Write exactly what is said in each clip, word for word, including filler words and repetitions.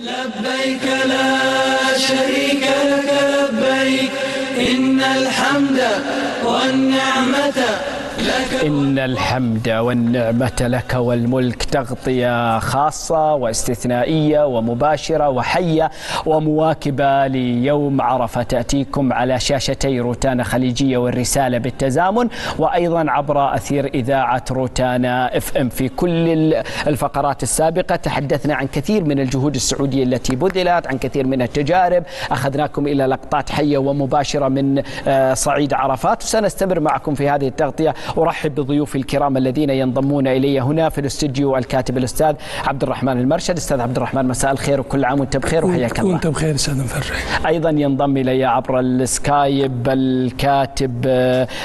لبيك لا شريك لك لبيك إن الحمد والنعمة لك إن الحمد والنعمة لك والملك. تغطية خاصة واستثنائية ومباشرة وحية ومواكبة ليوم عرفة تأتيكم على شاشتي روتانا خليجية والرسالة بالتزامن، وأيضا عبر أثير إذاعة روتانا اف ام. في كل الفقرات السابقة تحدثنا عن كثير من الجهود السعودية التي بذلت، عن كثير من التجارب، أخذناكم إلى لقطات حية ومباشرة من صعيد عرفات، وسنستمر معكم في هذه التغطية. أرحب بضيوفي الكرام الذين ينضمون إلي هنا في الاستوديو، الكاتب الأستاذ عبد الرحمن المرشد. أستاذ عبد الرحمن، مساء الخير وكل عام وأنت بخير وحياك الله. وأنت بخير أستاذ مفرح. أيضا ينضم إلي عبر السكايب الكاتب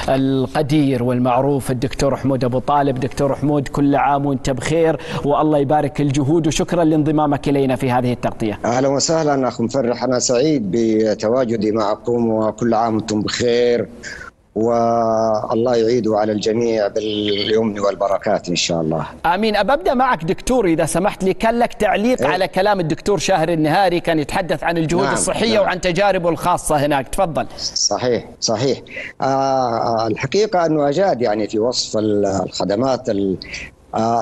القدير والمعروف الدكتور حمود أبو طالب. دكتور حمود، كل عام وأنت بخير والله يبارك الجهود، وشكرا لانضمامك إلينا في هذه التغطية. أهلا وسهلا أخ مفرح، أنا سعيد بتواجدي معكم وكل عام وأنتم بخير والله يعيده على الجميع باليمن والبركات إن شاء الله. آمين. أبدأ معك دكتور إذا سمحت لي، كان لك تعليق إيه؟ على كلام الدكتور شاهر النهاري، كان يتحدث عن الجهود نعم الصحية نعم. وعن تجاربه الخاصة هناك، تفضل. صحيح صحيح. آه الحقيقة أنه أجاد يعني في وصف الخدمات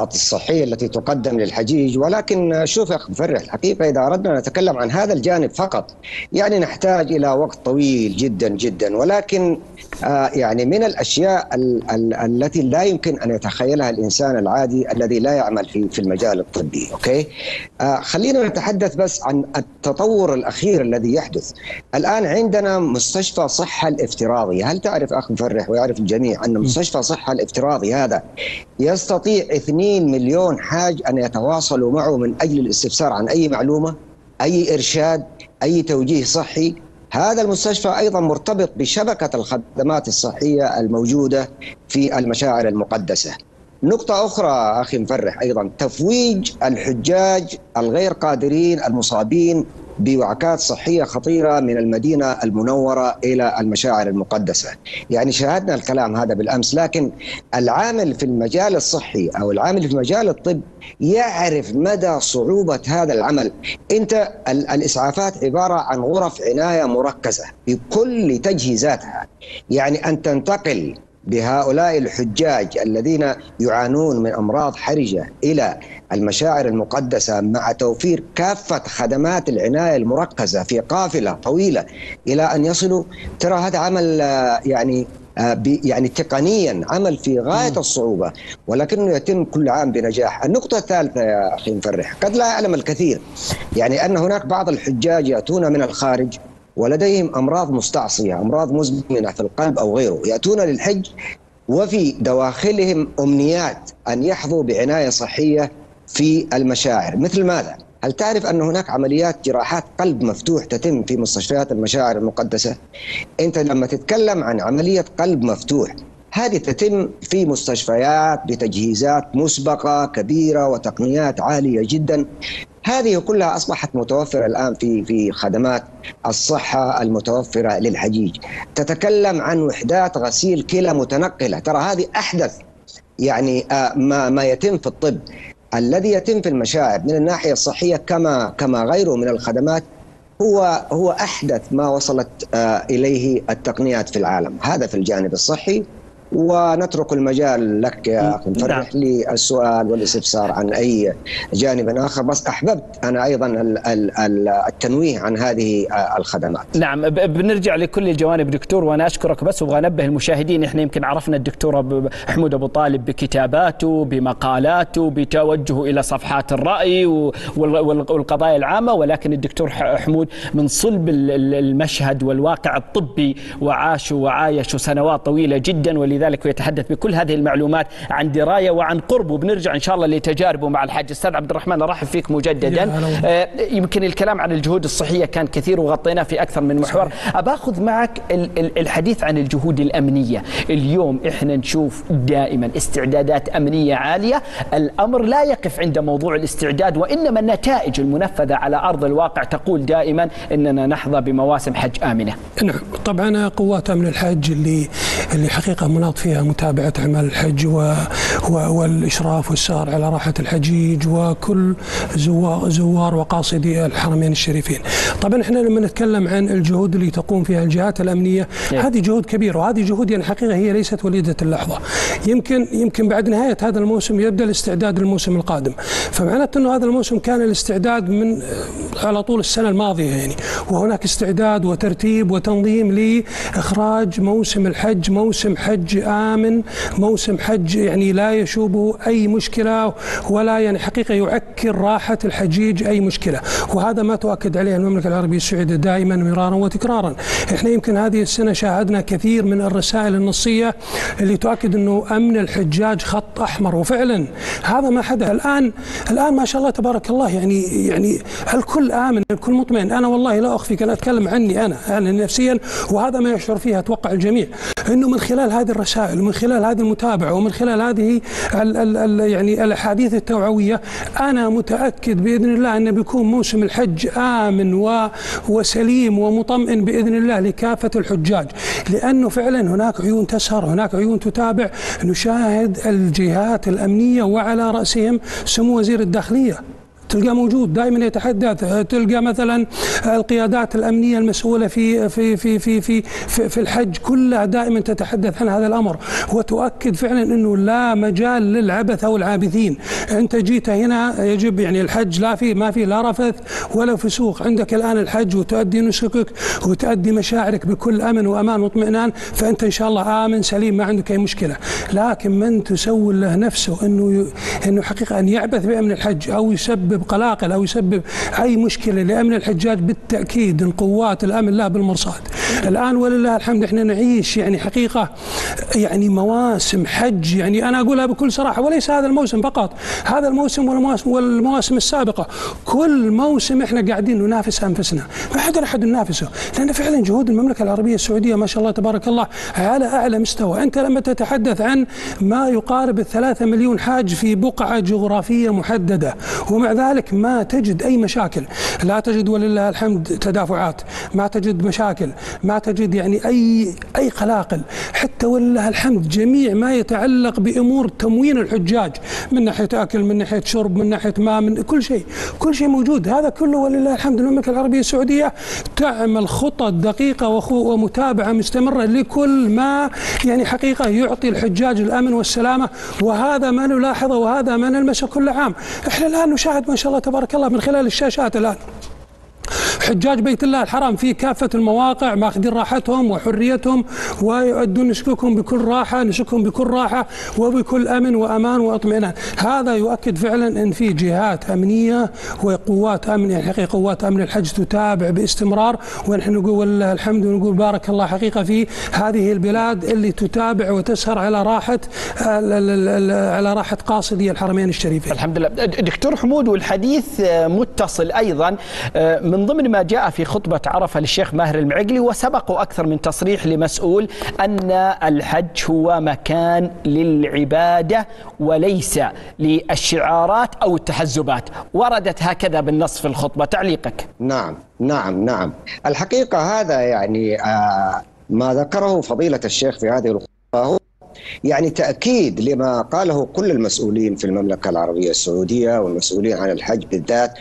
الصحية التي تقدم للحجيج، ولكن شوف يا أخ مفرح، الحقيقة إذا أردنا نتكلم عن هذا الجانب فقط يعني نحتاج إلى وقت طويل جدا جدا، ولكن يعني من الأشياء ال ال التي لا يمكن أن يتخيلها الإنسان العادي الذي لا يعمل في في المجال الطبي. أوكي، خلينا نتحدث بس عن التطور الأخير الذي يحدث الآن. عندنا مستشفى صحة الافتراضي، هل تعرف أخ مفرح ويعرف الجميع أن مستشفى صحة الافتراضي هذا يستطيع مليونين حاج أن يتواصلوا معه من أجل الاستفسار عن أي معلومة، أي إرشاد، أي توجيه صحي. هذا المستشفى أيضا مرتبط بشبكة الخدمات الصحية الموجودة في المشاعر المقدسة. نقطة أخرى أخي مفرح، أيضا تفويج الحجاج الغير قادرين المصابين بوعكات صحية خطيرة من المدينة المنورة إلى المشاعر المقدسة. يعني شاهدنا الكلام هذا بالأمس، لكن العامل في المجال الصحي أو العامل في مجال الطب يعرف مدى صعوبة هذا العمل. أنت الإسعافات عبارة عن غرف عناية مركزة بكل تجهيزاتها، يعني أن تنتقل بهؤلاء الحجاج الذين يعانون من أمراض حرجة إلى المشاعر المقدسة مع توفير كافة خدمات العناية المركزة في قافلة طويلة إلى أن يصلوا، ترى هذا عمل يعني يعني تقنيا عمل في غاية الصعوبة، ولكنه يتم كل عام بنجاح. النقطة الثالثة يا أخي مفرح، قد لا يعلم الكثير يعني أن هناك بعض الحجاج يأتون من الخارج ولديهم أمراض مستعصية، أمراض مزمنة في القلب أو غيره، يأتون للحج وفي دواخلهم أمنيات أن يحظوا بعناية صحية في المشاعر. مثل ماذا؟ هل تعرف أن هناك عمليات جراحات قلب مفتوح تتم في مستشفيات المشاعر المقدسة؟ أنت لما تتكلم عن عملية قلب مفتوح، هذه تتم في مستشفيات بتجهيزات مسبقة كبيرة وتقنيات عالية جدا. هذه كلها أصبحت متوفرة الآن في في خدمات الصحة المتوفرة للحجيج. تتكلم عن وحدات غسيل كلى متنقلة، ترى هذه أحدث يعني ما ما يتم في الطب. الذي يتم في المشاعر من الناحية الصحية كما كما غيره من الخدمات هو هو أحدث ما وصلت إليه التقنيات في العالم. هذا في الجانب الصحي، ونترك المجال لك يا أخي مفرح للسؤال والاستفسار عن أي جانب آخر، بس أحببت أنا أيضا التنويه عن هذه الخدمات. نعم، بنرجع لكل الجوانب دكتور، وأنا أشكرك. بس وأبغى أنبه المشاهدين، إحنا يمكن عرفنا الدكتور حمود أبو طالب بكتاباته، بمقالاته، بتوجهه إلى صفحات الرأي والقضايا العامة، ولكن الدكتور حمود من صلب المشهد والواقع الطبي وعاش وعايش سنوات طويلة جدا، ولذلك ذلك ويتحدث بكل هذه المعلومات عن دراية وعن قرب. وبنرجع إن شاء الله لتجاربه مع الحاج. أستاذ عبد الرحمن، أرحب فيك مجددا. آه يمكن الكلام عن الجهود الصحية كان كثير وغطيناه في أكثر من محور. أباخذ معك الحديث عن الجهود الأمنية. اليوم إحنا نشوف دائما استعدادات أمنية عالية، الأمر لا يقف عند موضوع الاستعداد، وإنما النتائج المنفذة على أرض الواقع تقول دائما أننا نحظى بمواسم حج آمنة. نعم طبعا، قوات أمن الحج اللي اللي حقيقة مناطق نشاط فيها متابعة عمل الحج والإشراف والسهر على راحة الحجيج وكل زوار وقاصدي الحرمين الشريفين. طبعا احنا لما نتكلم عن الجهود اللي تقوم فيها الجهات الأمنية نعم. هذه جهود كبيرة، وهذه جهود يعني حقيقة هي ليست وليدة اللحظة. يمكن يمكن بعد نهاية هذا الموسم يبدأ الاستعداد للموسم القادم، فمعناته أنه هذا الموسم كان الاستعداد من على طول السنة الماضية يعني، وهناك استعداد وترتيب وتنظيم لإخراج موسم الحج، موسم حج آمن، موسم حج يعني لا يشوبه أي مشكلة ولا يعني حقيقة يعكر راحة الحجيج أي مشكلة، وهذا ما تؤكد عليه المملكة العربية السعودية دائما مرارا وتكرارا. احنا يمكن هذه السنة شاهدنا كثير من الرسائل النصية اللي تؤكد أنه أمن الحجاج خط أحمر، وفعلا هذا ما حدث. الآن الآن ما شاء الله تبارك الله يعني يعني الكل آمن، الكل مطمئن. أنا والله لا أخفيك، أنا أتكلم عني أنا أنا نفسيا، وهذا ما يشعر فيها أتوقع الجميع، أنه من خلال هذه الرسائل ومن خلال هذه المتابعة ومن خلال هذه ال ال ال يعني الأحاديث التوعوية، أنا متأكد بإذن الله أن بيكون موسم الحج آمن وسليم ومطمئن بإذن الله لكافة الحجاج، لأنه فعلا هناك عيون تسهر، هناك عيون تتابع. نشاهد الجهات الأمنية وعلى رأسهم سمو وزير الداخلية تلقى موجود دائما يتحدث، تلقى مثلا القيادات الامنيه المسؤوله في في في في في في, في الحج كلها دائما تتحدث عن هذا الامر، وتؤكد فعلا انه لا مجال للعبث او العابثين. انت جيت هنا يجب يعني الحج لا في ما في لا رفث ولا فسوق، عندك الان الحج وتؤدي نسكك وتؤدي مشاعرك بكل امن وامان واطمئنان، فانت ان شاء الله امن سليم ما عندك اي مشكله. لكن من تسول له نفسه انه انه حقيقه ان يعبث بامن الحج او يسبب قلاقل أو يسبب أي مشكلة لأمن الحجاج، بالتأكيد إن قوات الأمن لا بالمرصاد. الآن ولله الحمد إحنا نعيش يعني حقيقة يعني مواسم حج، يعني أنا أقولها بكل صراحة، وليس هذا الموسم فقط، هذا الموسم والمواسم, والمواسم السابقة، كل موسم إحنا قاعدين ننافس أنفسنا، ما حد أحد ينافسه، لأن فعلا جهود المملكة العربية السعودية ما شاء الله تبارك الله على أعلى مستوى. أنت لما تتحدث عن ما يقارب الثلاثة مليون حاج في بقعة جغرافية محددة، ومع ذلك لذلك ما تجد أي مشاكل، لا تجد ولله الحمد تدافعات، ما تجد مشاكل، ما تجد يعني أي أي قلاقل، حتى ولله الحمد جميع ما يتعلق بأمور تموين الحجاج من ناحية أكل، من ناحية شرب، من ناحية ماء، من كل شيء، كل شيء موجود. هذا كله ولله الحمد المملكة العربية السعودية تعمل خطط دقيقة ومتابعة مستمرة لكل ما يعني حقيقة يعطي الحجاج الأمن والسلامة، وهذا ما نلاحظه وهذا ما نلمسه كل عام. احنا الآن نشاهد ما إن شاء الله تبارك الله من خلال الشاشات الآن حجاج بيت الله الحرام في كافة المواقع ماخذين راحتهم وحريتهم، ويؤدون نسكهم بكل راحة، نسكهم بكل راحة وبكل أمن وأمان واطمئنان. هذا يؤكد فعلا أن في جهات أمنية وقوات أمن، يعني حقيقة قوات أمن الحج تتابع باستمرار، ونحن نقول الحمد ونقول بارك الله حقيقة في هذه البلاد اللي تتابع وتسهر على راحة على راحة قاصدي الحرمين الشريفين. الحمد لله. دكتور حمود، والحديث متصل أيضا، من ضمن ما جاء في خطبة عرفة للشيخ ماهر المعقلي، وسبقوا أكثر من تصريح لمسؤول أن الحج هو مكان للعبادة وليس للشعارات أو التحزبات، وردت هكذا بالنص في الخطبة، تعليقك؟ نعم نعم نعم، الحقيقة هذا يعني آه ما ذكره فضيلة الشيخ في هذه الخطبة هو يعني تأكيد لما قاله كل المسؤولين في المملكة العربية السعودية والمسؤولين عن الحج بالذات،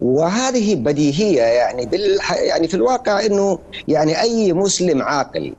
وهذه بديهية يعني بالح... يعني في الواقع أنه يعني أي مسلم عاقل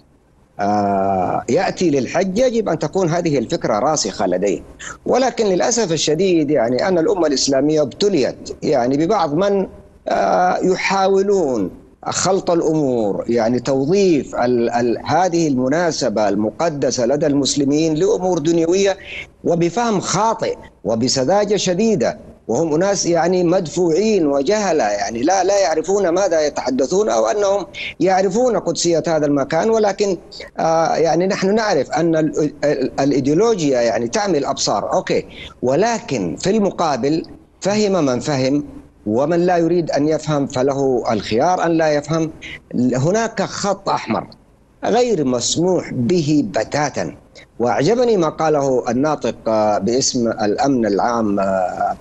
آه يأتي للحج يجب أن تكون هذه الفكرة راسخة لديه. ولكن للأسف الشديد يعني أن الأمة الإسلامية ابتليت يعني ببعض من آه يحاولون خلط الأمور، يعني توظيف ال... ال... هذه المناسبة المقدسة لدى المسلمين لأمور دنيوية وبفهم خاطئ وبسذاجة شديدة، وهم أناس يعني مدفوعين وجهلة، يعني لا لا يعرفون ماذا يتحدثون، أو أنهم يعرفون قدسية هذا المكان، ولكن آه يعني نحن نعرف أن الإيديولوجيا يعني تعمي الأبصار، أوكي، ولكن في المقابل فهم من فهم، ومن لا يريد أن يفهم فله الخيار أن لا يفهم. هناك خط أحمر غير مسموح به بتاتاً. وأعجبني ما قاله الناطق باسم الأمن العام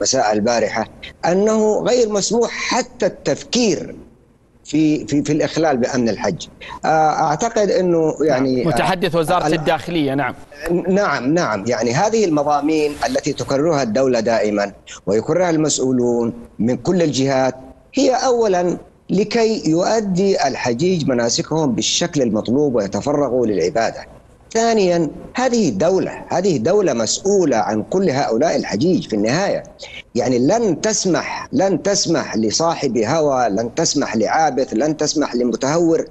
مساء البارحة، أنه غير مسموح حتى التفكير في في في الاخلال بامن الحج. اعتقد انه يعني متحدث وزاره الداخليه. نعم نعم نعم يعني هذه المضامين التي تكررها الدوله دائما ويكررها المسؤولون من كل الجهات هي اولا لكي يؤدي الحجيج مناسكهم بالشكل المطلوب ويتفرغوا للعباده. ثانيا هذه دولة هذه دولة مسؤولة عن كل هؤلاء الحجيج في النهاية، يعني لن تسمح لن تسمح لصاحب هوى، لن تسمح لعابث، لن تسمح لمتهور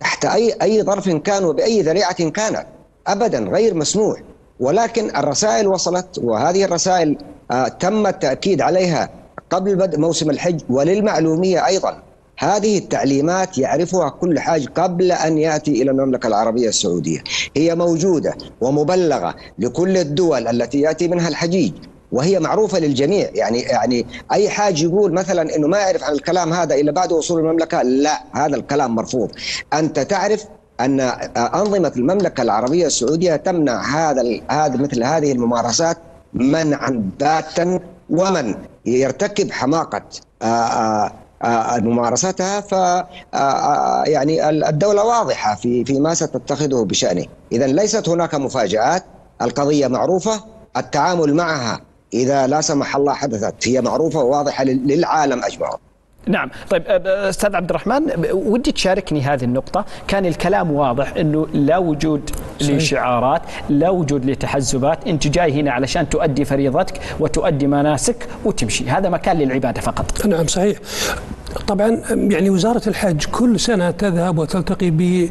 تحت أي أي ظرف كان وبأي ذريعة كانت، أبدا غير مسموح. ولكن الرسائل وصلت، وهذه الرسائل آه تم التأكيد عليها قبل بدء موسم الحج. وللمعلومية أيضا هذه التعليمات يعرفها كل حاج قبل أن يأتي إلى المملكة العربية السعودية، هي موجودة ومبلغة لكل الدول التي يأتي منها الحجيج وهي معروفة للجميع. يعني يعني أي حاج يقول مثلا أنه ما يعرف عن الكلام هذا إلا بعد وصول المملكة، لا، هذا الكلام مرفوض. أنت تعرف أن أنظمة المملكة العربية السعودية تمنع هذا هذا مثل هذه الممارسات منعا باتا، ومن يرتكب حماقة آآ آآ ممارستها ف يعني الدولة واضحة في فيما ستتخذه بشأنه. إذا ليست هناك مفاجآت، القضية معروفة، التعامل معها إذا لا سمح الله حدثت هي معروفة وواضحة للعالم أجمع. نعم، طيب أستاذ عبد الرحمن، ودي تشاركني هذه النقطة. كان الكلام واضح أنه لا وجود لشعارات، لا وجود لتحزبات، أنت جاي هنا علشان تؤدي فريضتك وتؤدي مناسك وتمشي، هذا مكان للعبادة فقط. نعم صحيح. طبعا يعني وزارة الحج كل سنة تذهب وتلتقي ب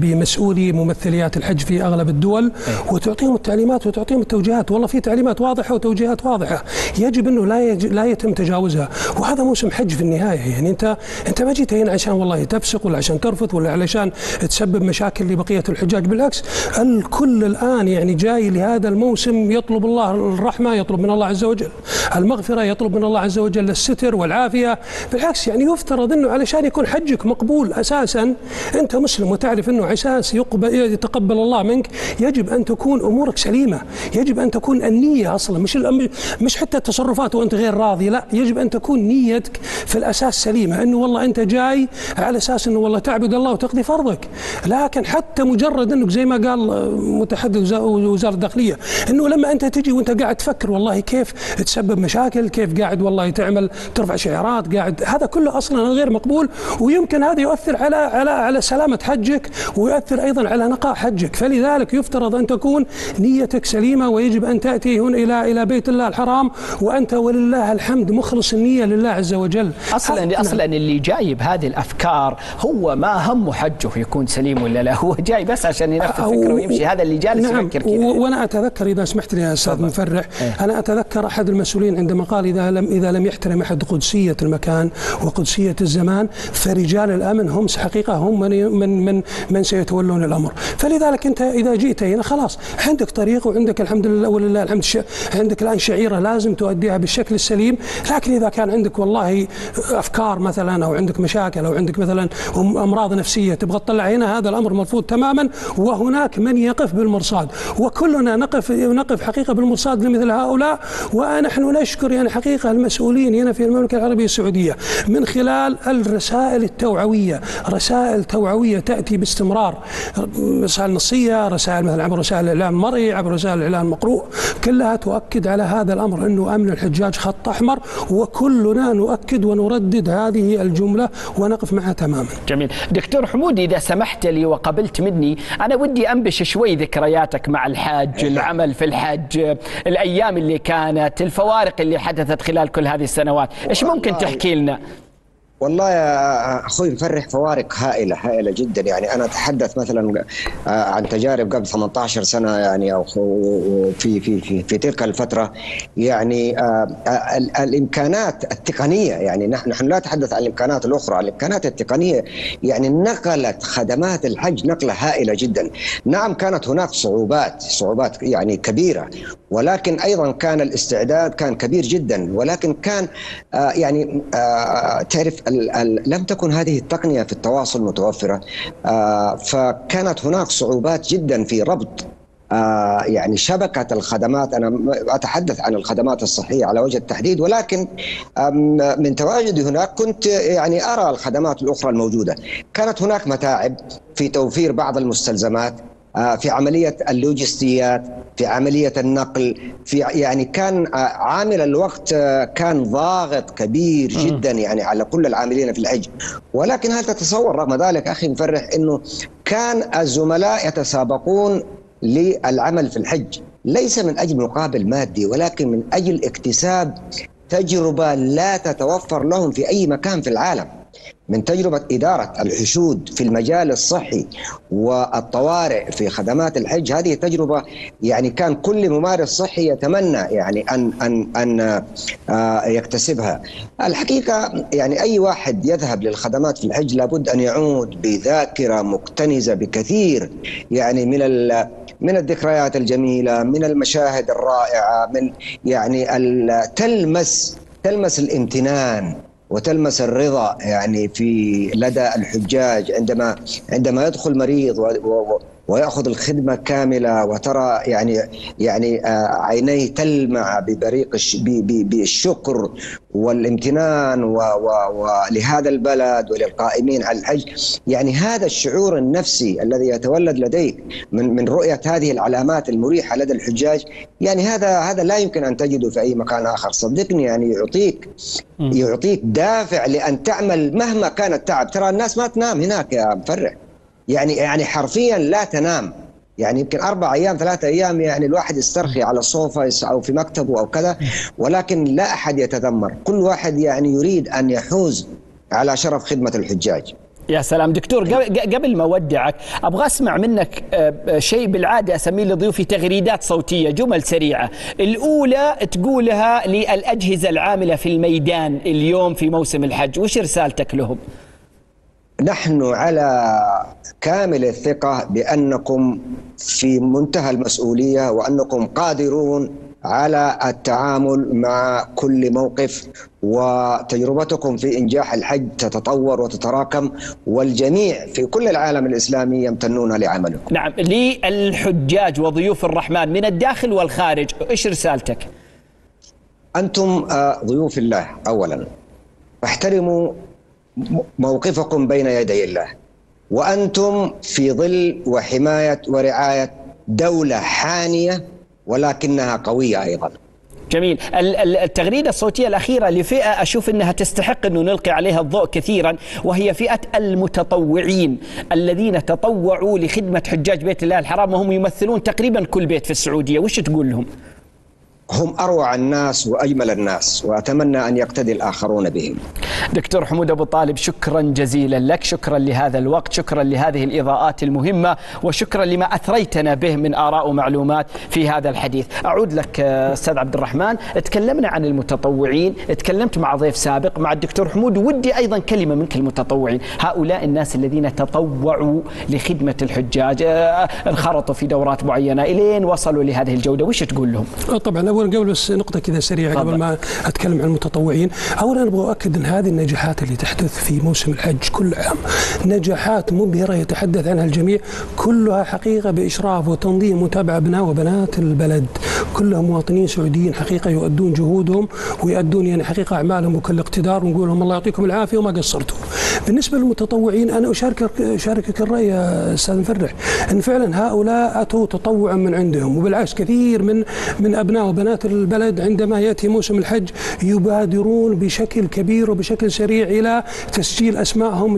بمسؤولي ممثليات الحج في أغلب الدول وتعطيهم التعليمات وتعطيهم التوجيهات. والله في تعليمات واضحة وتوجيهات واضحة يجب أنه لا يج... لا يتم تجاوزها، وهذا موسم حج في النهاية. يعني أنت أنت ما جيت هنا عشان والله تفسق ولا عشان ترفض ولا علشان تسبب مشاكل لبقية الحجاج، بالعكس الكل الآن يعني جاي لهذا الموسم يطلب الله الرحمة، يطلب من الله عز وجل المغفرة، يطلب من الله عز وجل الستر والعافية. بالعكس يعني يفترض أنه علشان يكون حجك مقبول أساسا أنت مسلم وتعرف أنه عساس يقبل يتقبل الله منك يجب أن تكون أمورك سليمة، يجب أن تكون النية أصلا مش مش حتى التصرفات وأنت غير راضي، لا، يجب أن تكون نيتك في الأساس سليمة، أنه والله أنت جاي على أساس أنه والله تعبد الله وتقضي فرضك. لكن حتى مجرد أنك زي ما قال متحدث وزارة الداخلية أنه لما أنت تجي وأنت قاعد تفكر والله كيف تسبب مشاكل، كيف قاعد والله تعمل ترفع شعارات، قاعد هذا كله اصلا غير مقبول، ويمكن هذا يؤثر على على على سلامه حجك ويؤثر ايضا على نقاء حجك. فلذلك يفترض ان تكون نيتك سليمه ويجب ان تاتي هنا الى الى بيت الله الحرام وانت ولله الحمد مخلص النيه لله عز وجل. اصلا اصلا اللي جايب هذه الافكار هو ما همه حجه يكون سليم ولا لا، هو جاي بس عشان ينفذ فكره ويمشي، هذا اللي جالس يفكر كذا. وانا اتذكر اذا سمحت لي يا استاذ مفرح، انا اتذكر احد المسؤولين عندما قال اذا لم اذا لم يحترم أحد قدسية المكان وقدسية الزمان فرجال الأمن هم حقيقة هم من من من, من سيتولون الأمر. فلذلك أنت إذا جئت هنا خلاص عندك طريق وعندك الحمد لله ولله الحمد عندك الآن شعيرة لازم تؤديها بالشكل السليم. لكن إذا كان عندك والله أفكار مثلا أو عندك مشاكل أو عندك مثلا أمراض نفسية تبغى تطلع هنا، هذا الأمر مرفوض تماما. وهناك من يقف بالمرصاد وكلنا نقف نقف حقيقة بالمرصاد لمثل هؤلاء. ونحن نشكر يعني حقيقة المسؤولين هنا في المملكة العربية السعودية من خلال الرسائل التوعوية، رسائل توعوية تأتي باستمرار، رسائل نصية، رسائل مثلا عبر وسائل الإعلام المرئي، عبر وسائل الإعلام المقروء، كلها تؤكد على هذا الأمر أنه أمن الحجاج خط أحمر، وكلنا نؤكد ونردد هذه الجملة ونقف معها تماما. جميل. دكتور حمود إذا سمحت لي وقبلت مني، أنا ودي أنبش شوي ذكرياتك مع الحاج، العمل في الحاج، الأيام اللي كانت، الفوارق اللي حدثت خلال كل هذه السنوات، ايش ممكن تحكي لنا؟ والله يا اخوي مفرح فوارق هائله هائله جدا. يعني انا اتحدث مثلا عن تجارب قبل ثمانية عشر سنه يعني او في في في, في تلك الفتره. يعني الامكانات التقنيه، يعني نحن لا نتحدث عن الامكانات الاخرى، الامكانات التقنيه يعني نقلت خدمات الحج نقله هائله جدا. نعم كانت هناك صعوبات صعوبات يعني كبيره، ولكن أيضا كان الاستعداد كان كبير جدا. ولكن كان آه يعني آه تعرف ال ال لم تكن هذه التقنية في التواصل متوفرة، آه فكانت هناك صعوبات جدا في ربط آه يعني شبكة الخدمات، أنا أتحدث عن الخدمات الصحية على وجه التحديد، ولكن من تواجدي هناك كنت يعني أرى الخدمات الأخرى الموجودة. كانت هناك متاعب في توفير بعض المستلزمات، آه في عملية اللوجستيات، في عملية النقل، في يعني كان آه عامل الوقت آه كان ضاغط كبير جدا يعني على كل العاملين في الحج. ولكن هل تتصور رغم ذلك أخي مفرح أنه كان الزملاء يتسابقون للعمل في الحج ليس من أجل مقابل مادي، ولكن من أجل اكتساب تجربة لا تتوفر لهم في أي مكان في العالم، من تجربة إدارة الحشود في المجال الصحي والطوارئ في خدمات الحج. هذه تجربة يعني كان كل ممارس صحي يتمنى يعني أن أن أن يكتسبها. الحقيقة يعني أي واحد يذهب للخدمات في الحج لابد أن يعود بذاكرة مكتنزة بكثير يعني من ال من الذكريات الجميلة، من المشاهد الرائعة، من يعني تلمس تلمس الامتنان وتلمس الرضا يعني في لدى الحجاج عندما عندما يدخل مريض و و ويأخذ الخدمة كاملة، وترى يعني يعني عينيه تلمع ببريق بالشكر والامتنان ولهذا البلد وللقائمين على الحج. يعني هذا الشعور النفسي الذي يتولد لديك من من رؤية هذه العلامات المريحة لدى الحجاج، يعني هذا هذا لا يمكن أن تجده في أي مكان آخر، صدقني. يعني يعطيك يعطيك دافع لأن تعمل مهما كان التعب. ترى الناس ما تنام هناك يا مفرح، يعني يعني حرفيا لا تنام، يعني يمكن أربع أيام ثلاثة أيام يعني الواحد يسترخي على الصوفة أو في مكتبه أو كذا، ولكن لا أحد يتذمر، كل واحد يعني يريد أن يحوز على شرف خدمة الحجاج. يا سلام دكتور، قبل ما أودعك أبغى أسمع منك شيء بالعادة أسميه لضيوفي تغريدات صوتية، جمل سريعة. الأولى تقولها للأجهزة العاملة في الميدان اليوم في موسم الحج، وش رسالتك لهم؟ نحن على كامل الثقة بأنكم في منتهى المسؤولية وأنكم قادرون على التعامل مع كل موقف، وتجربتكم في إنجاح الحج تتطور وتتراكم، والجميع في كل العالم الإسلامي يمتنون لعملكم. نعم، للحجاج وضيوف الرحمن من الداخل والخارج، إيش رسالتك؟ أنتم ضيوف الله أولا، احترموا موقفكم بين يدي الله، وأنتم في ظل وحماية ورعاية دولة حانية ولكنها قوية أيضا. جميل. التغريدة الصوتية الأخيرة لفئة أشوف أنها تستحق أنه نلقي عليها الضوء كثيرا، وهي فئة المتطوعين الذين تطوعوا لخدمة حجاج بيت الله الحرام، وهم يمثلون تقريبا كل بيت في السعودية، وش تقول لهم؟ هم أروع الناس وأجمل الناس، وأتمنى أن يقتدي الآخرون بهم. دكتور حمود أبو طالب، شكرا جزيلا لك، شكرا لهذا الوقت، شكرا لهذه الإضاءات المهمة، وشكرا لما أثريتنا به من آراء ومعلومات في هذا الحديث. أعود لك أستاذ عبد الرحمن، تكلمنا عن المتطوعين، تكلمت مع ضيف سابق مع الدكتور حمود، ودي أيضا كلمة منك المتطوعين، هؤلاء الناس الذين تطوعوا لخدمة الحجاج، انخرطوا في دورات معينة إلين وصلوا لهذه الجودة، وش تقول لهم؟ طبعا أولا قبل بس نقطة كذا سريعة قبل ما أتكلم عن المتطوعين، أولا أبغى أؤكد أن هذه النجاحات اللي تحدث في موسم الحج كل عام نجاحات مبهرة يتحدث عنها الجميع، كلها حقيقة بإشراف وتنظيم ومتابعة أبناء وبنات البلد، كلهم مواطنين سعوديين حقيقة يؤدون جهودهم ويؤدون يعني حقيقة أعمالهم بكل اقتدار، ونقول لهم الله يعطيكم العافية وما قصرتوا. بالنسبة للمتطوعين أنا أشارك أشاركك الرأي يا أستاذ مفرح، أن فعلا هؤلاء أتوا تطوعا من عندهم، وبالعكس كثير من من أبناء بنات البلد عندما يأتي موسم الحج يبادرون بشكل كبير وبشكل سريع إلى تسجيل أسمائهم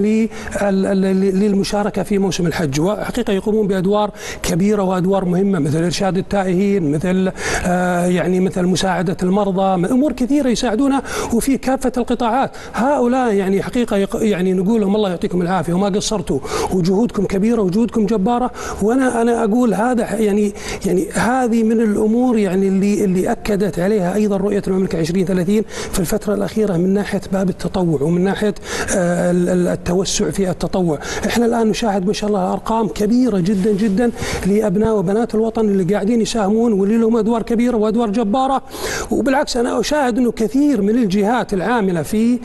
للمشاركة في موسم الحج، وحقيقة يقومون بأدوار كبيرة وأدوار مهمة، مثل إرشاد التائهين، مثل آه يعني مثل مساعدة المرضى، أمور كثيرة يساعدونها وفي كافة القطاعات. هؤلاء يعني حقيقة يعني نقول لهم الله يعطيكم العافية وما قصرتوا، وجهودكم كبيرة وجهودكم جبارة. وأنا أنا أقول هذا يعني يعني هذه من الأمور يعني اللي اللي أكدت عليها أيضا رؤية المملكة عشرين ثلاثين في الفترة الأخيرة، من ناحية باب التطوع ومن ناحية التوسع في التطوع. إحنا الآن نشاهد ما شاء الله أرقام كبيرة جدا جدا لأبناء وبنات الوطن اللي قاعدين يساهمون واللي لهم أدوار كبيرة وأدوار جبارة، وبالعكس أنا أشاهد أنه كثير من الجهات العاملة في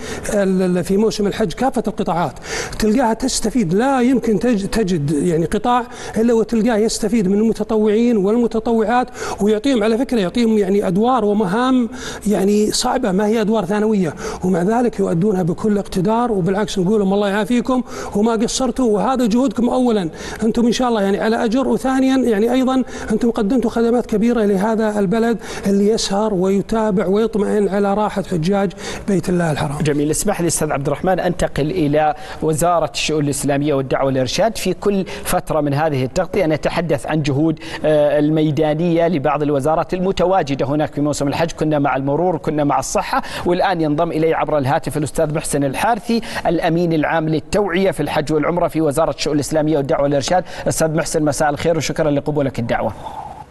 في موسم الحج كافة القطاعات تلقاها تستفيد. لا يمكن تجد يعني قطاع إلا وتلقاه يستفيد من المتطوعين والمتطوعات، ويعطيهم على فكرة يعطيهم يعني أدوار ومهام يعني صعبة، ما هي أدوار ثانوية، ومع ذلك يؤدونها بكل اقتدار. وبالعكس نقول لهم الله يعافيكم وما قصرتوا، وهذا جهودكم أولا أنتم إن شاء الله يعني على أجر، وثانيا يعني أيضا أنتم قدمتوا خدمات كبيرة لهذا البلد اللي يسهر ويتابع ويطمئن على راحة حجاج بيت الله الحرام. جميل، اسمح لي أستاذ عبد الرحمن أنتقل إلى وزارة الشؤون الإسلامية والدعوة والإرشاد. في كل فترة من هذه التغطية نتحدث عن جهود الميدانية لبعض الوزارات المتواجدة هناك. في موسم الحج كنا مع المرور، كنا مع الصحة، والآن ينضم إلي عبر الهاتف الأستاذ محسن الحارثي الأمين العام للتوعية في الحج والعمرة في وزارة الشؤون الإسلامية والدعوة والإرشاد. أستاذ محسن مساء الخير وشكرا لقبولك الدعوة.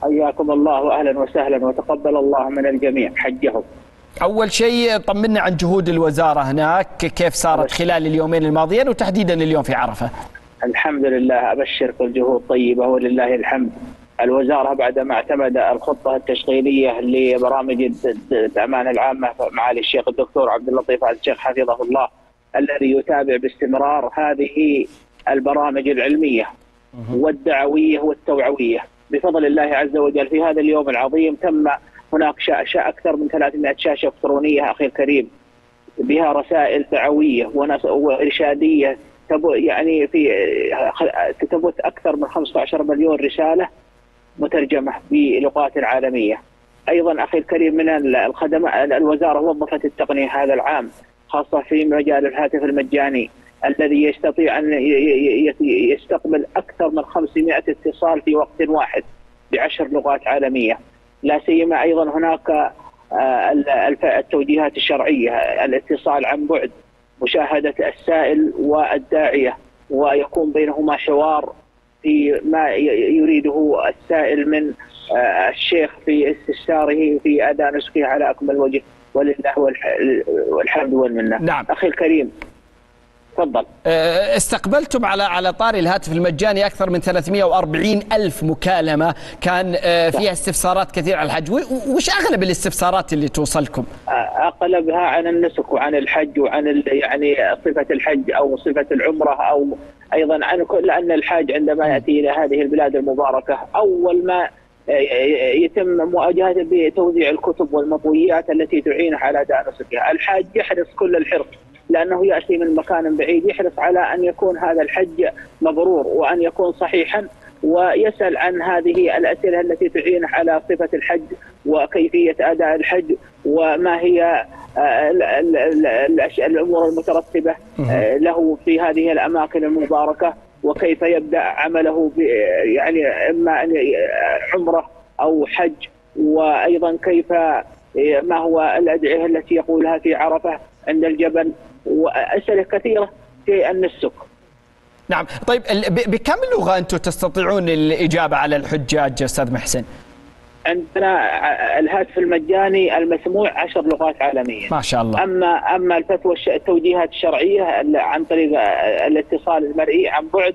حياكم الله وأهلا وسهلا، وتقبل الله من الجميع حجهم. أول شيء طمنا عن جهود الوزارة هناك، كيف صارت خلال اليومين الماضيين وتحديدا اليوم في عرفة؟ الحمد لله، أبشرك الجهود طيبة ولله الحمد. الوزارة بعدما اعتمد الخطة التشغيلية لبرامج الأمان العامة معالي الشيخ الدكتور عبد اللطيف الشيخ حفظه الله، الذي يتابع باستمرار هذه البرامج العلمية والدعوية والتوعوية، بفضل الله عز وجل في هذا اليوم العظيم تم هناك شاشة أكثر من ثلاثمائة شاشة إلكترونية أخي الكريم، بها رسائل تعوية وإرشادية يعني في تبث أكثر من خمسة عشر مليون رسالة مترجمة بلغات عالمية. أيضا أخي الكريم من الخدمات، الوزارة وظفت التقنية هذا العام خاصة في مجال الهاتف المجاني الذي يستطيع أن يستقبل أكثر من خمسمائة اتصال في وقت واحد بعشر لغات عالمية. لا سيما أيضا هناك التوجيهات الشرعية، الاتصال عن بعد، مشاهدة السائل والداعية، ويكون بينهما حوار في ما يريده السائل من الشيخ في استفساره في أداء نسكه على أكمل وجه، ولله والحمد والمنة. نعم. أخي الكريم تفضل. استقبلتم على على طاري الهاتف المجاني أكثر من ثلاثمائة وأربعين ألف مكالمة كان فيها استفسارات كثيرة على الحج، وش أغلب الاستفسارات اللي توصلكم؟ أغلبها عن النسك وعن الحج وعن يعني صفة الحج أو صفة العمرة، أو أيضا عن كل، لأن الحاج عندما يأتي إلى هذه البلاد المباركة أول ما يتم مواجهته بتوزيع الكتب والمطويات التي تعينه على أداء نسكها. الحاج يحرص كل الحرص لأنه يأتي من مكان بعيد، يحرص على أن يكون هذا الحج مبرور وأن يكون صحيحا، ويسأل عن هذه الأسئلة التي تعينه على صفة الحج وكيفية أداء الحج، وما هي الأمور المترتبة له في هذه الأماكن المباركة، وكيف يبدأ عمله يعني إما عمره أو حج، وأيضا كيف ما هو الأدعية التي يقولها في عرفة عند الجبل، وأسئلة كثيرة في النسك. نعم، طيب بكم لغة أنتم تستطيعون الإجابة على الحجاج أستاذ محسن؟ عندنا الهاتف المجاني المسموع عشر لغات عالمية ما شاء الله. أما أما الفتوى التوجيهات الشرعية عن طريق الاتصال المرئي عن بعد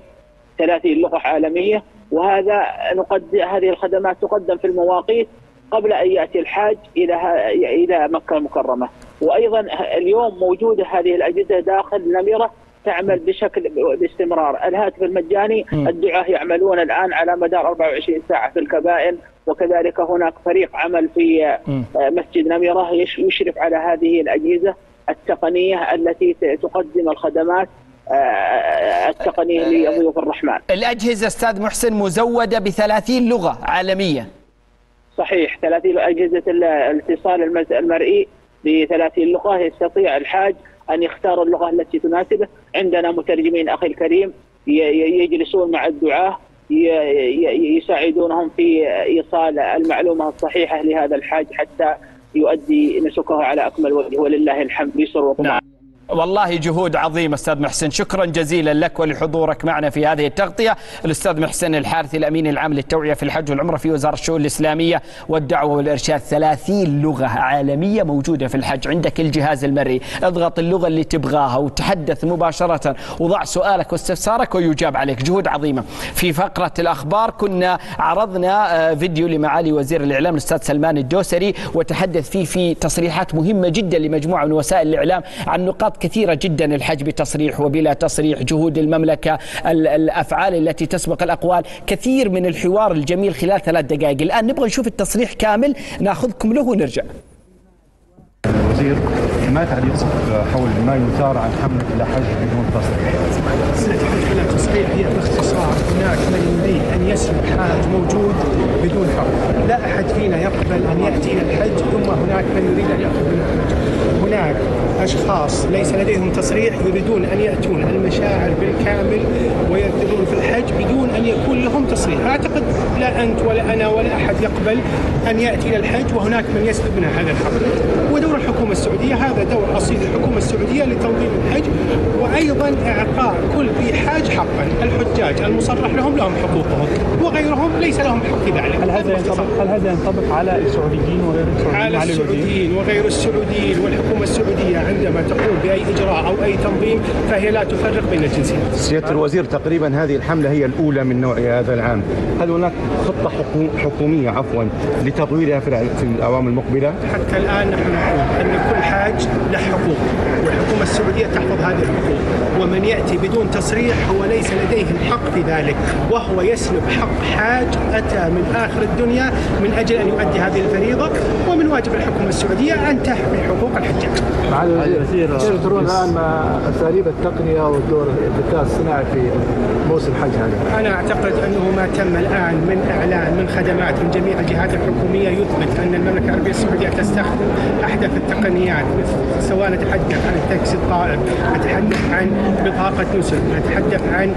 ثلاثين لغة عالمية، وهذا نقدم هذه الخدمات تقدم في المواقيت قبل أن يأتي الحاج إلى إلى مكة المكرمة. وأيضا اليوم موجودة هذه الأجهزة داخل نمرة تعمل بشكل باستمرار. الهاتف المجاني الدعاة يعملون الآن على مدار أربعة وعشرين ساعة في الكبائن، وكذلك هناك فريق عمل في مسجد نمرة يشرف على هذه الأجهزة التقنية التي تقدم الخدمات التقنية لضيوف الرحمن. الأجهزة أستاذ محسن مزودة بثلاثين لغة عالمية صحيح، ثلاثين أجهزة الاتصال المرئي بثلاثين لغة، يستطيع الحاج أن يختار اللغة التي تناسبه. عندنا مترجمين أخي الكريم يجلسون مع الدعاة يساعدونهم في إيصال المعلومة الصحيحة لهذا الحاج حتى يؤدي نسكه على أكمل وجه، ولله الحمد يسر وطمع. والله جهود عظيمة أستاذ محسن، شكرا جزيلا لك ولحضورك معنا في هذه التغطية. الأستاذ محسن الحارثي الأمين العام للتوعية في الحج والعمرة في وزارة الشؤون الإسلامية والدعوة والإرشاد. ثلاثين لغة عالمية موجودة في الحج، عندك الجهاز المرئي، اضغط اللغة اللي تبغاها وتحدث مباشرة وضع سؤالك واستفسارك ويجاب عليك. جهود عظيمة. في فقرة الأخبار كنا عرضنا فيديو لمعالي وزير الإعلام الأستاذ سلمان الدوسري، وتحدث فيه في تصريحات مهمة جدا لمجموعة من وسائل الإعلام عن نقاط كثيرة جدا، الحج بتصريح وبلا تصريح، جهود المملكة، الأفعال التي تسبق الأقوال، كثير من الحوار الجميل خلال ثلاث دقائق. الآن نبغى نشوف التصريح كامل، ناخذكم له ونرجع. الوزير ما تعليقك حول ما يثار عن حملة إلى حج بدون تصريح؟ حملة الحج بلا تصريح هي باختصار هناك من يريد أن يسلب حاج موجود بدون حق، لا أحد فينا يقبل أن يأتي إلى الحج ثم هناك من يريد أن يقبل الحج. هناك أشخاص ليس لديهم تصريح يريدون أن يأتون المشاعر بالكامل ويدخلون في الحج بدون أن يكون لهم تصريح. أعتقد لا أنت ولا أنا ولا أحد يقبل أن يأتي إلى الحج وهناك من يسلبنا هذا الحق. ودور الحكومة السعودية، هذا دور أصيل الحكومة السعودية لتنظيم الحج وأيضا إعطاء كل ذي حاج حقا. الحجاج المصرح لهم لهم حقوقهم وغيرهم ليس لهم حق في ذلك. هل هذا ينطبق هل هذا ينطبق على السعوديين وغير السعوديين؟ على السعوديين وغير السعوديين. والحكومة السعودية عندما تقوم بأي إجراء أو أي تنظيم فهي لا تفرق بين الجنسين. سيادة الوزير، تقريبا هذه الحملة هي الأولى من نوعها هذا العام، هل هناك خطة حكومية عفوا لتطويرها في الأعوام المقبلة؟ حتى الآن نحن نقول أن كل حاج له حقوق والحكومة السعودية تحفظ هذه الحقوق، ومن يأتي بدون تصريح هو ليس لديه الحق في ذلك، وهو يسلب حق حاج أتى من آخر الدنيا من أجل أن يؤدي هذه الفريضة، ومن واجب الحكومة السعودية أن تحمي حقوق الحجاج. معالي الوزير، كيف ترون الآن أساليب التقنية والدور الذكاء الصناعي في موسم الحج هذا؟ أنا أعتقد أنه ما تم الآن من إعلان من خدمات من جميع الجهات الحكومية يثبت أن المملكة العربية السعودية تستخدم أحدث التقنيات، سواء نتحدث عن التكسي الطائف، نتحدث عن بطاقه نسر، نتحدث عن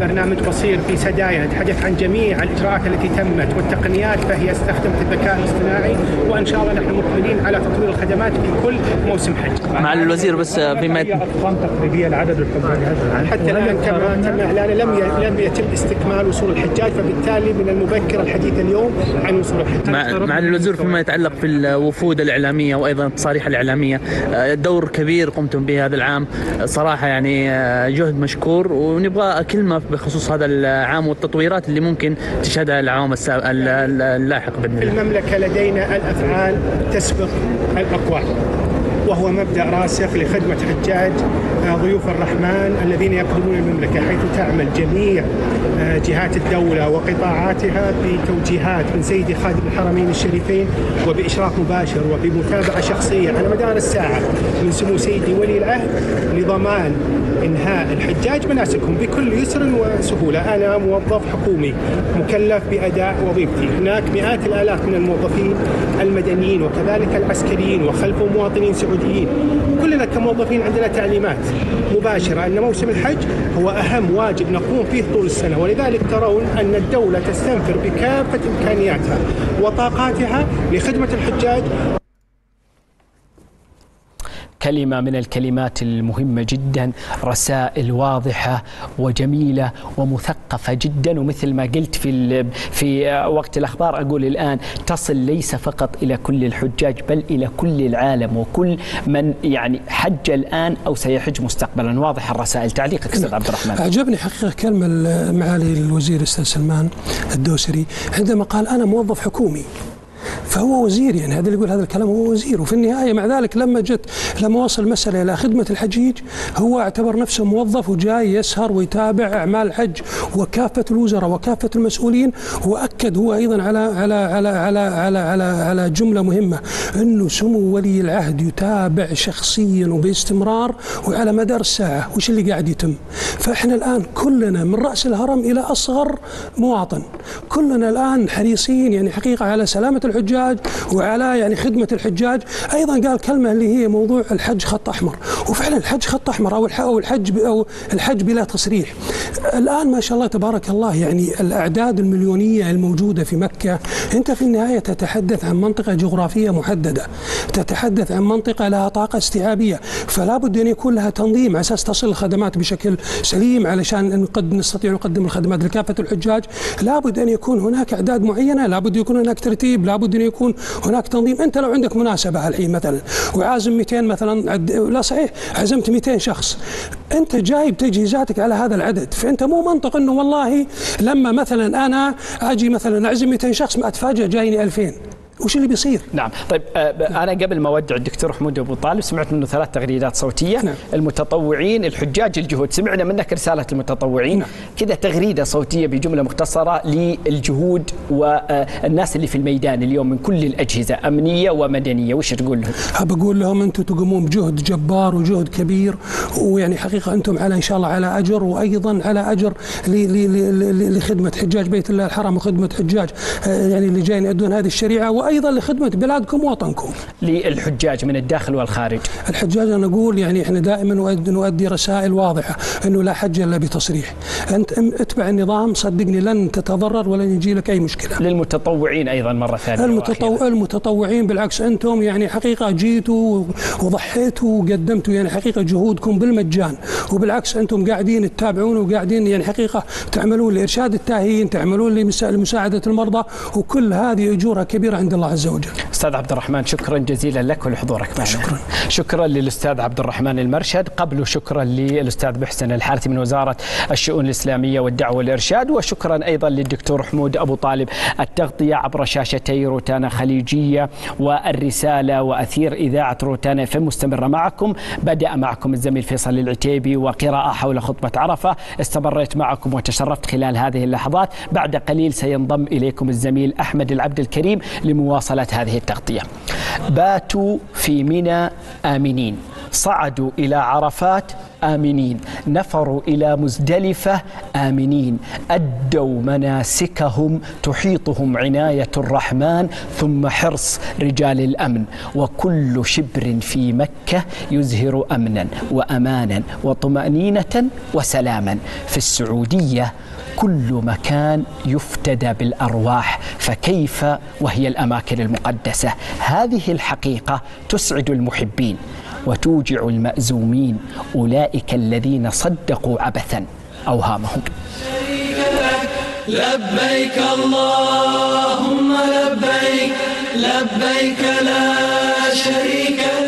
برنامج بصير في سدايا، نتحدث عن جميع الإجراءات التي تمت والتقنيات، فهي استخدمت الذكاء الاصطناعي، وإن شاء الله نحن مقبلين على تطوير الخدمات في كل موسم حج. مع الوزير بس بما ارقام تقريبيه لعدد الحجاج حتى الان كما تم اعلانه لم لم يتم استكمال وصول الحجاج، فبالتالي من المبكر الحديث اليوم عن وصول الحجاج. مع, مع الوزير فيما يتعلق في الوفود الاعلاميه وايضا التصاريح الاعلاميه، دور كبير قمتم به هذا العام صراحه، يعني جهد مشكور، ونبغى كلمه بخصوص هذا العام والتطويرات اللي ممكن تشهدها العام اللاحق باذن الله. في المملكه لدينا الافعال تسبق الاقوال، وهو مبدأ راسخ لخدمة حجاج ضيوف الرحمن الذين يقدمون المملكة، حيث تعمل جميع جهات الدولة وقطاعاتها بتوجيهات من سيدي خادم الحرمين الشريفين وبإشراف مباشر وبمتابعة شخصية على مدار الساعة من سمو سيدي ولي العهد لضمان إنهاء الحجاج مناسكهم بكل يسر وسهولة. أنا موظف حكومي مكلف بأداء وظيفتي، هناك مئات الآلاف من الموظفين المدنيين وكذلك العسكريين وخلفهم مواطنين سعوديين، كلنا كموظفين عندنا تعليمات مباشرة أن موسم الحج هو أهم واجب نقوم فيه طول السنة، ولذلك ترون أن الدولة تستنفر بكافة إمكانياتها وطاقاتها لخدمة الحجاج. كلمة من الكلمات المهمة جدا، رسائل واضحة وجميلة ومثقفة جدا، ومثل ما قلت في في وقت الأخبار أقول الآن تصل ليس فقط إلى كل الحجاج بل إلى كل العالم وكل من يعني حج الآن أو سيحج مستقبلا. واضح الرسائل. تعليقك أستاذ عبد الرحمن؟ أعجبني حقيقة كلمة معالي الوزير الأستاذ سلمان الدوسري عندما قال أنا موظف حكومي، فهو وزير، يعني هذا اللي يقول هذا الكلام هو وزير، وفي النهايه مع ذلك لما جت لما وصل المساله الى خدمه الحجيج هو اعتبر نفسه موظف وجاي يسهر ويتابع اعمال الحج وكافه الوزراء وكافه المسؤولين، واكد هو ايضا على على على على على على, على جمله مهمه انه سمو ولي العهد يتابع شخصيا وباستمرار وعلى مدار الساعه وش اللي قاعد يتم. فاحنا الان كلنا من راس الهرم الى اصغر مواطن كلنا الان حريصين يعني حقيقه على سلامه الحجاج وعلى يعني خدمه الحجاج. ايضا قال كلمه اللي هي موضوع الحج خط احمر، وفعلا الحج خط احمر او الحج او الحج بلا تصريح. الان ما شاء الله تبارك الله يعني الاعداد المليونيه الموجوده في مكه، انت في النهايه تتحدث عن منطقه جغرافيه محدده، تتحدث عن منطقه لها طاقه استيعابيه، فلا بد ان يكون لها تنظيم على اساس تصل الخدمات بشكل سليم، علشان قد نستطيع نقدم الخدمات لكافه الحجاج لا بد ان يكون هناك اعداد معينه، لا بد يكون هناك ترتيب، لا بد أن يكون هناك تنظيم. أنت لو عندك مناسبة الحين مثلا وعازم مئتين مثلا، لا صحيح عزمت مئتين شخص، أنت جايب تجهيزاتك على هذا العدد، فأنت مو منطق أنه والله لما مثلا أنا أجي مثلا أعزم مئتين شخص ما أتفاجأ جايني ألفين وش اللي بيصير؟ نعم. طيب انا قبل ما اودع الدكتور حمود ابو طالب سمعت منه ثلاث تغريدات صوتيه. نعم. المتطوعين، الحجاج، الجهود. سمعنا منك رساله المتطوعين. نعم. كذا تغريده صوتيه بجمله مختصره للجهود والناس اللي في الميدان اليوم من كل الاجهزه امنيه ومدنيه، وش تقول لهم؟ بقول لهم انتم تقومون بجهد جبار وجهد كبير، ويعني حقيقه انتم على ان شاء الله على اجر، وايضا على اجر لخدمه حجاج بيت الله الحرام وخدمه حجاج يعني اللي جايين يؤدون هذه الشريعه، وايضا لخدمه بلادكم ووطنكم. للحجاج من الداخل والخارج. الحجاج انا اقول يعني احنا دائما نؤدي رسائل واضحه انه لا حج الا بتصريح، انت اتبع النظام صدقني لن تتضرر ولن يجي لك اي مشكله. للمتطوعين ايضا مره ثانيه. المتطو... المتطوعين بالعكس انتم يعني حقيقه جيتوا وضحيتوا وقدمتوا يعني حقيقه جهودكم بالمجان، وبالعكس انتم قاعدين تتابعون وقاعدين يعني حقيقه تعملون لارشاد التاهيين، تعملون لمساعده المرضى، وكل هذه اجورها كبيره عند الله عز وجل. استاذ عبد الرحمن شكرا جزيلا لك ولحضورك معنا. شكرا. شكرا للاستاذ عبد الرحمن المرشد، قبله شكرا للاستاذ محسن الحارثي من وزاره الشؤون الاسلاميه والدعوه والارشاد، وشكرا ايضا للدكتور حمود ابو طالب. التغطيه عبر شاشتي روتانا خليجيه والرساله واثير اذاعه روتانا اف ام مستمره معكم. بدأ معكم الزميل فيصل العتيبي وقراءه حول خطبه عرفه، استمريت معكم وتشرفت خلال هذه اللحظات. بعد قليل سينضم اليكم الزميل احمد العبد الكريم لمواصله هذه التغطيه. باتوا في منى امنين، صعدوا الى عرفات آمنين، نفروا إلى مزدلفة آمنين، أدوا مناسكهم تحيطهم عناية الرحمن ثم حرص رجال الأمن، وكل شبر في مكة يزهر أمنا وأمانا وطمأنينة وسلاما. في السعودية كل مكان يفتدى بالأرواح، فكيف وهي الأماكن المقدسة؟ هذه الحقيقة تسعد المحبين وتوجع المأزومين، أولئك الذين صدقوا عبثا أوهامهم. لبيك اللهم لبيك، لبيك لا شريك لك.